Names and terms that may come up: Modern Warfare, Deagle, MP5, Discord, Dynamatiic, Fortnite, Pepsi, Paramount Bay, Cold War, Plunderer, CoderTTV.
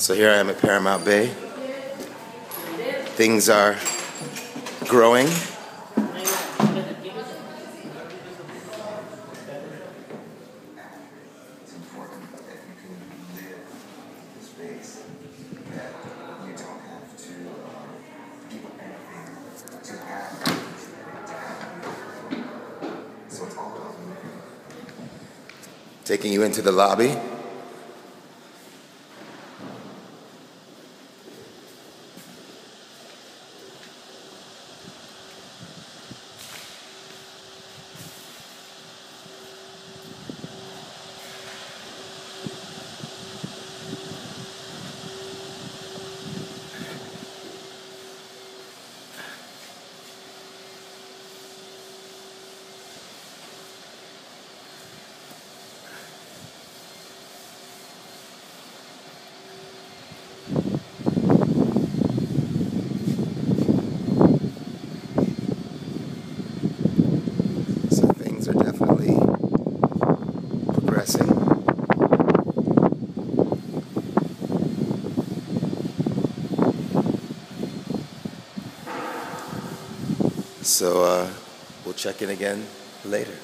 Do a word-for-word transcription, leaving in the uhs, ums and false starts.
So here I am at Paramount Bay. Things are growing. It's important that you can live in space, that you don't have to do anything to have to happen. So it's all about moving. Taking you into the lobby. So uh, we'll check in again later.